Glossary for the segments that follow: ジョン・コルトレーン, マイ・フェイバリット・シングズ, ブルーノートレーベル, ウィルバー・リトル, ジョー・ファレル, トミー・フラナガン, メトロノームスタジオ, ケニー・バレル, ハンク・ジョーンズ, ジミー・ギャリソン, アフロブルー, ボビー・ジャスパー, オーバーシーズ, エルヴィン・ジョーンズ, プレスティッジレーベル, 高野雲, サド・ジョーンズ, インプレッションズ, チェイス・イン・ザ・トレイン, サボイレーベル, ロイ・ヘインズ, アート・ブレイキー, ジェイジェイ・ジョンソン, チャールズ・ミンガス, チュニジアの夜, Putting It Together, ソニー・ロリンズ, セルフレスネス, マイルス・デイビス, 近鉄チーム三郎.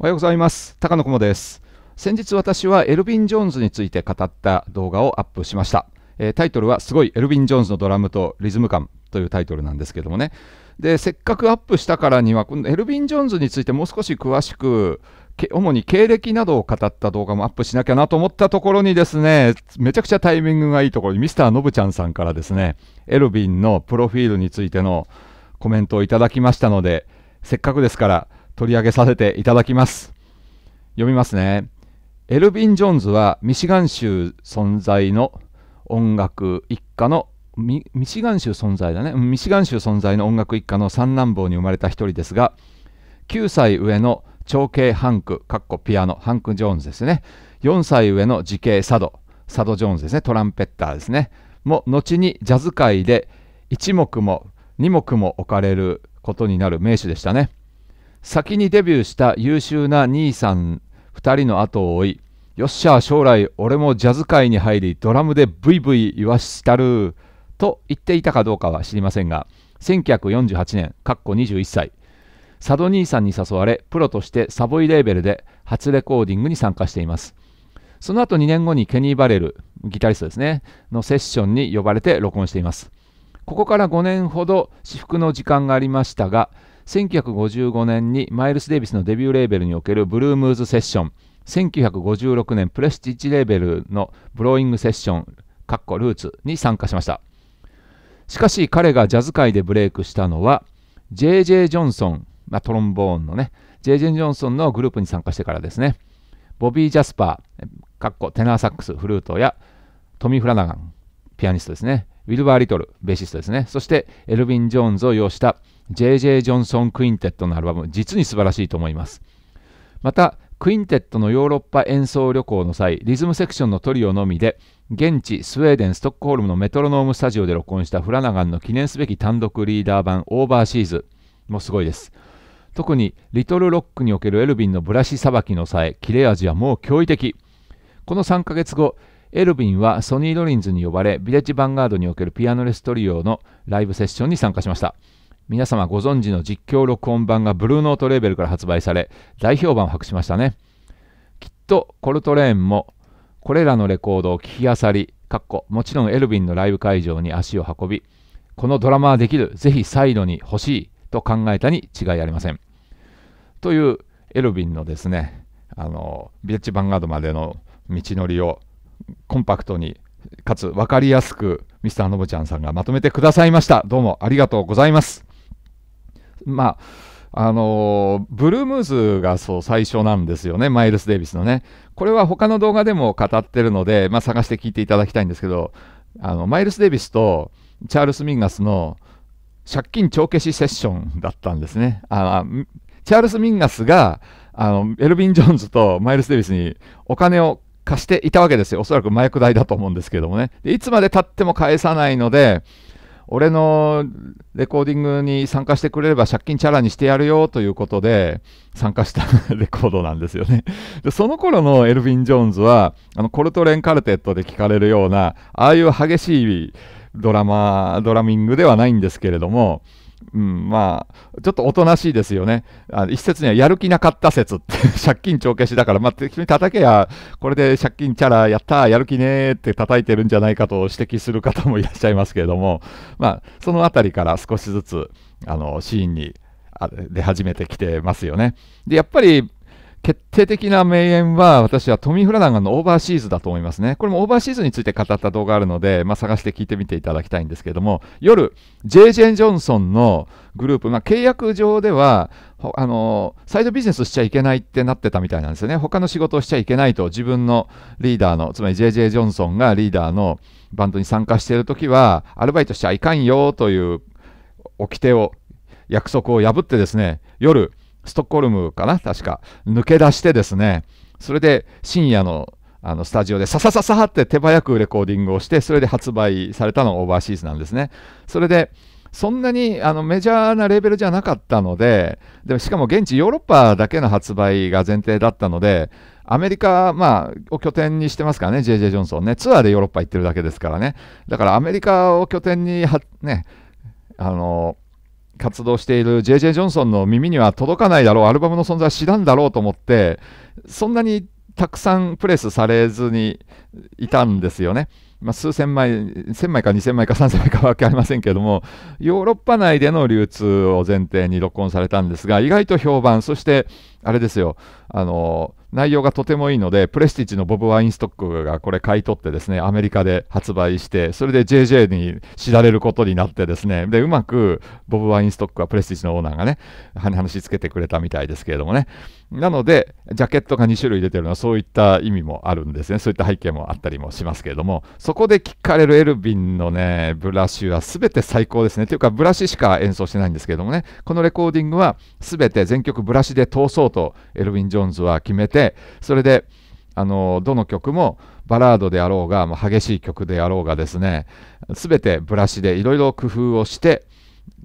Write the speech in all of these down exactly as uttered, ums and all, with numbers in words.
おはようございます。高野雲です。先日私はエルヴィン・ジョーンズについて語った動画をアップしました。えー、タイトルはすごいエルヴィン・ジョーンズのドラムとリズム感というタイトルなんですけどもね。でせっかくアップしたからにはこのエルヴィン・ジョーンズについてもう少し詳しく主に経歴などを語った動画もアップしなきゃなと思ったところにですね、めちゃくちゃタイミングがいいところにミスターのぶちゃんさんからですね、エルヴィンのプロフィールについてのコメントをいただきましたので、せっかくですから取り上げさせていただきます。読みますね。エルヴィン・ジョーンズはミシガン州存在の音楽一家のミ、ミシガン州存在だね。ミシガン州存在の音楽一家の三男坊に生まれた一人ですが、きゅうさい上の長兄ハンク、かっこピアノ、ハンク・ジョーンズですね。よんさい上の次兄サド、サド・ジョーンズですね、トランペッターですね。も後にジャズ界で一目も二目も置かれることになる名手でしたね。先にデビューした優秀な兄さんふたりの後を追い、よっしゃ将来俺もジャズ界に入りドラムでブイブイ言わしたると言っていたかどうかは知りませんが、せんきゅうひゃくよんじゅうはちねん、かっこにじゅういっさい、サド兄さんに誘われプロとしてサボイレーベルで初レコーディングに参加しています。その後にねんごにケニー・バレル、ギタリストですねのセッションに呼ばれて録音しています。ここからごねんほど私服の時間がありましたが、せんきゅうひゃくごじゅうごねんにマイルス・デイビスのデビューレーベルにおけるブルームーズセッション、せんきゅうひゃくごじゅうろくねんプレスティッジレーベルのブローイングセッションかっこルーツに参加しました。しかし彼がジャズ界でブレイクしたのは ジェイジェイ ジョンソン、まあ、トロンボーンのね ジェイジェイ ジョンソンのグループに参加してからですね。ボビー・ジャスパーかっこテナーサックスフルートやトミー・フラナガンピアニストですね、ウィルバー・リトルベーシストですね、そしてエルヴィン・ジョーンズを擁した ジェイジェイ ジョンソン・クインテットのアルバム、実に素晴らしいと思います。またクインテットのヨーロッパ演奏旅行の際、リズムセクションのトリオのみで現地スウェーデン・ストックホルムのメトロノームスタジオで録音したフラナガンの記念すべき単独リーダー版オーバーシーズもすごいです。特にリトルロックにおけるエルヴィンのブラシさばきの際、切れ味はもう驚異的。このさんかげつご、エルヴィンはソニー・ロリンズに呼ばれビレッジ・ヴァンガードにおけるピアノレストリオのライブセッションに参加しました。皆様ご存知の実況録音版がブルーノートレーベルから発売され大評判を博しましたね。きっとコルトレーンもこれらのレコードを聞き漁り、かっこもちろんエルヴィンのライブ会場に足を運び、このドラマはできる、ぜひ再度に欲しいと考えたに違いありません。というエルヴィンのですね、あのビレッジ・ヴァンガードまでの道のりをコンパクトにかつ分かりやすくミスターのぶちゃんさんがまとめてくださいました。どうもありがとうございます。まああのー、ブルームーズがそう最初なんですよね、マイルス・デイビスのね。これは他の動画でも語ってるので、まあ、探して聞いていただきたいんですけど、あのマイルス・デイビスとチャールズ・ミンガスの借金帳消しセッションだったんですね。あチャールズ・ミンガスがあのエルヴィン・ジョーンズとマイルス・デイビスにお金を貸していたわけですよ。おそらく麻薬代だと思うんですけどもね。でいつまでたっても返さないので、俺のレコーディングに参加してくれれば借金チャラにしてやるよということで参加したレコードなんですよね。でその頃のエルヴィン・ジョーンズはあのコルトレーンカルテットで聴かれるようなああいう激しいドラマドラミングではないんですけれども、うん、まあちょっとおとなしいですよね。あ一説にはやる気なかった説って借金帳消しだから、まあ、適当に叩けやこれで借金チャラやったやる気ねーって叩いてるんじゃないかと指摘する方もいらっしゃいますけれども、まあ、そのあたりから少しずつあのシーンに出始めてきてますよね。でやっぱり決定的な名演は私はトミー・フラナガンのオーバーシーズだと思いますね。これもオーバーシーズについて語った動画あるので、まあ、探して聞いてみていただきたいんですけども、夜 ジェイジェイ ジョンソンのグループ、まあ、契約上ではあのサイドビジネスしちゃいけないってなってたみたいなんですよね。他の仕事をしちゃいけないと、自分のリーダーのつまり ジェイジェイ ジョンソンがリーダーのバンドに参加しているときはアルバイトしちゃいかんよという掟を約束を破ってですね、夜ストックホルムかな確か抜け出してですね、それで深夜 の, あのスタジオでささささって手早くレコーディングをして、それで発売されたのがオーバーシーズなんですね。それでそんなにあのメジャーなレーベルじゃなかったので、でもしかも現地ヨーロッパだけの発売が前提だったので、アメリカ、まあ、を拠点にしてますからね、 ジェイジェイ ジョンソンね、ツアーでヨーロッパ行ってるだけですからね。だからアメリカを拠点にはね、あの活動している ジェイジェイ ジョンソンの耳には届かないだろう、アルバムの存在は知らんだろうと思って、そんなにたくさんプレスされずにいたんですよね。まあ、数千枚、せんまいかにせんまいかさんぜんまいか分かりませんけれども、ヨーロッパ内での流通を前提に録音されたんですが、意外と評判、そしてあれですよ、あの内容がとてもいいので、プレスティジのボブ・ワインストックがこれ買い取ってですね、アメリカで発売して、それで ジェイジェイ に知られることになってですね、でうまくボブ・ワインストックはプレスティジのオーナーがね、話しつけてくれたみたいですけれどもね。なので、ジャケットがにしゅるい出てるのはそういった意味もあるんですね。そういった背景もあったりもしますけれども、そこで聴かれるエルヴィンのね、ブラシは全て最高ですね。というか、ブラシしか演奏してないんですけれどもね、このレコーディングは全て全曲ブラシで通そうとエルヴィン・ジョーンズは決めて、それで、あのどの曲もバラードであろうが、もう激しい曲であろうがですね、全てブラシでいろいろ工夫をして、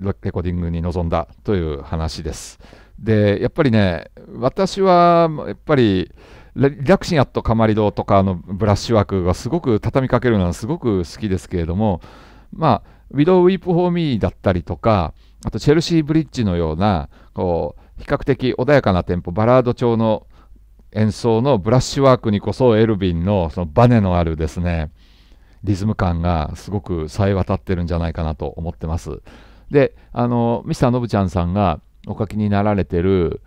レコーディングに臨んだという話です。でやっぱりね、私はやっぱりリラクシアットカマリドとかのブラッシュワークがすごく畳みかけるのはすごく好きですけれども、まあ「Widow Weep for Me」だったりとか、あと「チェルシー・ブリッジ」のようなこう比較的穏やかなテンポバラード調の演奏のブラッシュワークにこそエルヴィン の, そのバネのあるですねリズム感がすごくさえ渡ってるんじゃないかなと思ってます。であのミスターのぶちゃんさんがお書きになられてる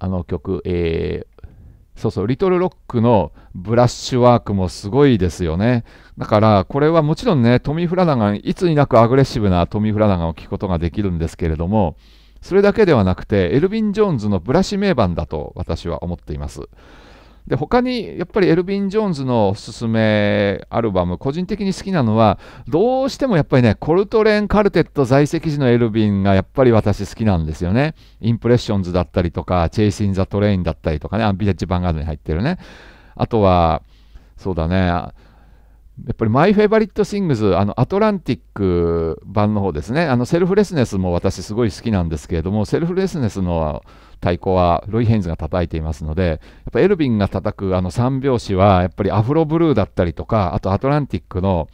あの曲、えー、そうそう、リトルロックのブラッシュワークもすごいですよね。だから、これはもちろんね、トミー・フラナガン、いつになくアグレッシブなトミー・フラナガンを聴くことができるんですけれども、それだけではなくて、エルヴィン・ジョーンズのブラシ名盤だと私は思っています。で、他にやっぱりエルヴィン・ジョーンズのおすすめアルバム、個人的に好きなのは、どうしてもやっぱりね、コルトレーン・カルテット在籍時のエルヴィンがやっぱり私好きなんですよね。インプレッションズだったりとか、チェイス・イン・ザ・トレインだったりとかね、ビレッジ・ヴァンガードに入ってるね。あとは、そうだね、やっぱりマイ・フェイバリット・シングズ、あのアトランティック版の方ですね、あのセルフレスネスも私すごい好きなんですけれども、セルフレスネスの太鼓はロイ・ヘインズが叩いていますので、やっぱエルヴィンが叩くあの三拍子はやっぱりアフロブルーだったりとか、あとアトランティックの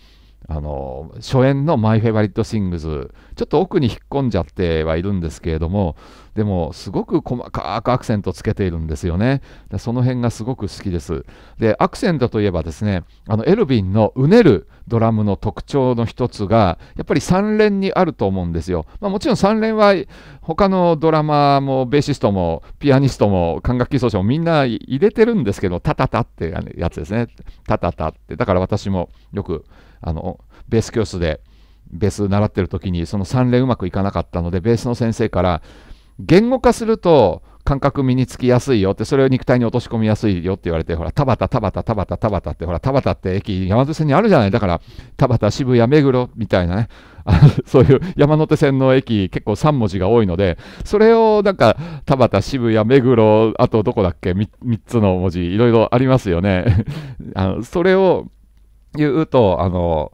あの初演のマイ・フェイバリット・シングズ、ちょっと奥に引っ込んじゃってはいるんですけれども、でもすごく細かくアクセントつけているんですよね。その辺がすごく好きです。でアクセントといえばですね、あのエルヴィンのうねるドラムの特徴の一つがやっぱり三連にあると思うんですよ。まあ、もちろん三連は他のドラマーもベーシストもピアニストも管楽器奏者もみんな入れてるんですけど、タタタってやつですね。タタタって、だから私もよくあのベース教室でベース習ってる時にその三連うまくいかなかったので、ベースの先生から言語化すると感覚身につきやすいよって、それを肉体に落とし込みやすいよって言われて、ほら田畑田畑田畑田畑って、ほら田畑って駅山手線にあるじゃない。だから田畑渋谷目黒みたいなねそういう山手線の駅結構さんもじが多いので、それをなんか田畑渋谷目黒、あとどこだっけ 3, 3つの文字いろいろありますよねあのそれを言うとあの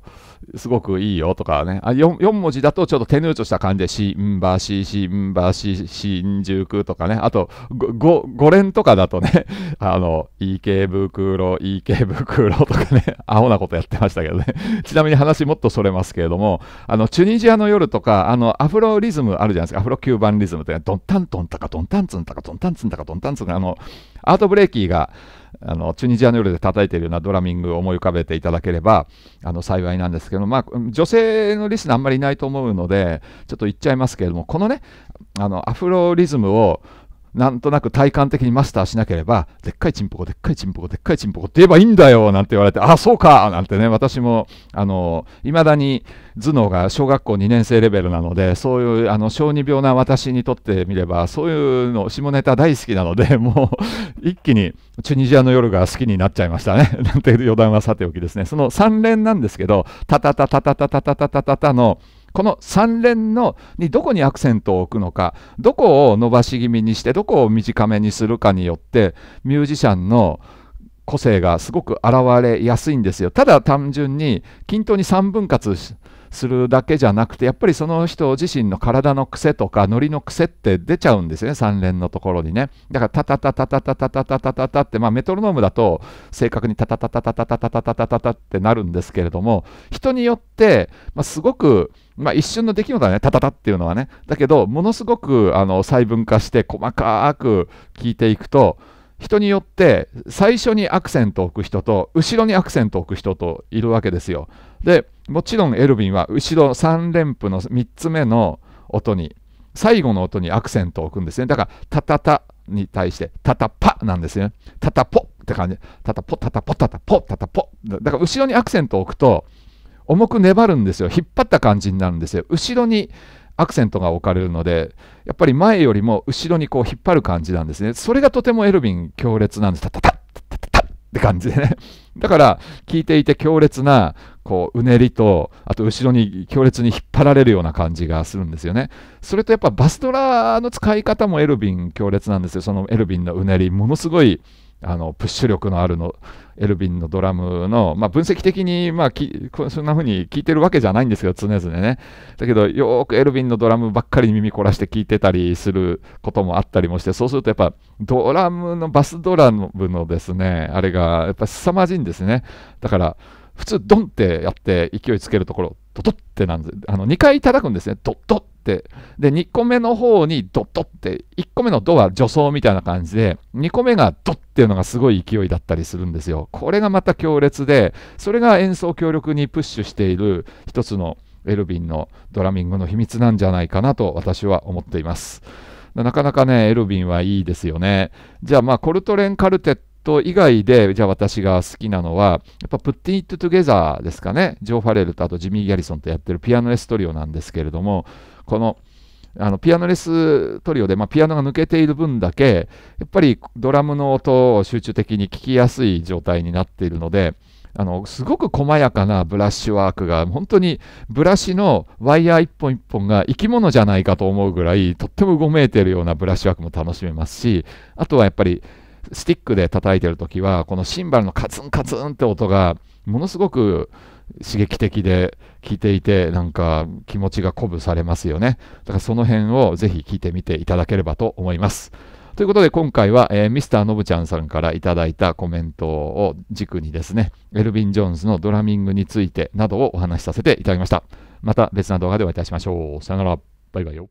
すごくいいよとかね、あ 4, 4文字だとちょっと手ぬうちょした感じで、しんばししんばししんじゅくとかね、あと 5, 5連とかだとね、あの池袋池袋とかね、アホなことやってましたけどねちなみに話もっとそれますけれども、あのチュニジアの夜とか、あのアフロリズムあるじゃないですか、アフロキューバンリズムって、ね、ドンタントンタカドンタンツンタカドンタンツンタカドンタンツンタカ、あのアートブレイキーがあのチュニジアの夜で叩いているようなドラミングを思い浮かべていただければあの幸いなんですけど、まあ、女性のリスナーあんまりいないと思うのでちょっと言っちゃいますけれども、このねあのアフロリズムをなんとなく体感的にマスターしなければ、でっかいチンポコでっかいチンポコでっかいチンポコって言えばいいんだよなんて言われて、ああそうかなんてね、私もあのいまだに頭脳が小学校にねんせいレベルなので、そういうあの小児病な私にとってみればそういうの下ネタ大好きなので、もう一気にチュニジアの夜が好きになっちゃいましたねなんていう余談はさておきですね、その三連なんですけど、タタタタタタタタタタタタのこの三連のにどこにアクセントを置くのか、どこを伸ばし気味にしてどこを短めにするかによってミュージシャンの個性がすごく現れやすいんですよ。ただ単純に均等にさんぶん割するだけじゃなくて、やっぱりその人自身の体の癖とかノリの癖って出ちゃうんですよね、さん連のところにね。だからタタタタタタタタタタタタって、まあメトロノームだと正確にタタタタタタタタタタタタタってなるんですけれども、人によってまあすごく、まあ一瞬の出来事だね、タタタっていうのはね。だけどものすごくあの細分化して細かく聞いていくと、人によって最初にアクセントを置く人と後ろにアクセントを置く人といるわけですよ。でもちろんエルヴィンは後ろさん連符のみっつめの音に、最後の音にアクセントを置くんですね。だからタタタに対してタタパなんですよね。タタポって感じ、タタポタタポタタポタタポ。だから後ろにアクセントを置くと重く粘るんですよ。引っ張った感じになるんですよ。後ろにアクセントが置かれるので、やっぱり前よりも後ろにこう引っ張る感じなんですね。それがとてもエルヴィン強烈なんです。タタタッタタタッって感じでね。だから聞いていて強烈なこううねりと、あと後ろに強烈に引っ張られるような感じがするんですよね。それとやっぱバスドラの使い方もエルヴィン強烈なんですよ。そのエルヴィンのうねり、ものすごいあのプッシュ力のあるのエルヴィンのドラムの、まあ、分析的に、まあ、きそんな風に聴いてるわけじゃないんですけど、常々ね。だけどよーくエルヴィンのドラムばっかりに耳凝らして聴いてたりすることもあったりもして、そうするとやっぱドラムのバスドラムのですね、あれがやっぱ凄まじいんですね。だから普通ドンってやって勢いつけるところドドってなんです。あのにかい叩くんですね、ドッドッって。でにこめの方にドッドッって、いっこめのドは助走みたいな感じで、にこめがドッっていうのがすごい勢いだったりするんですよ。これがまた強烈で、それが演奏強力にプッシュしている一つのエルヴィンのドラミングの秘密なんじゃないかなと私は思っています。なかなかね、エルヴィンはいいですよね。じゃあまあコルトレーンカルテットと以外で、じゃあ私が好きなのは、やっぱ Putting It Together ですかね。ジョー・ファレルとあとジミー・ギャリソンとやってるピアノレストリオなんですけれども、この、あのピアノレストリオで、まあ、ピアノが抜けている分だけ、やっぱりドラムの音を集中的に聞きやすい状態になっているので、あのすごく細やかなブラッシュワークが、本当にブラシのワイヤー一本一本が生き物じゃないかと思うぐらい、とってもうごめいているようなブラッシュワークも楽しめますし、あとはやっぱり、スティックで叩いてるときは、このシンバルのカツンカツンって音がものすごく刺激的で聴いていて、なんか気持ちが鼓舞されますよね。だからその辺をぜひ聴いてみていただければと思います。ということで今回は、えー、ミスターのぶちゃんさんからいただいたコメントを軸にですね、エルヴィン・ジョーンズのドラミングについてなどをお話しさせていただきました。また別な動画でお会いいたしましょう。さよなら。バイバイよ。